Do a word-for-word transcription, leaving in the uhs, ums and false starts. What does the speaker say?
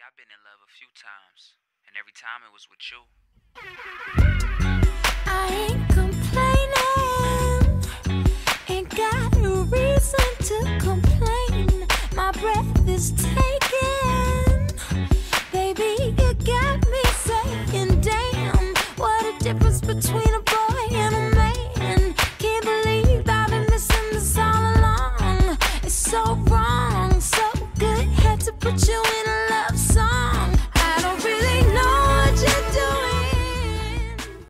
See, I've been in love a few times, and every time it was with you.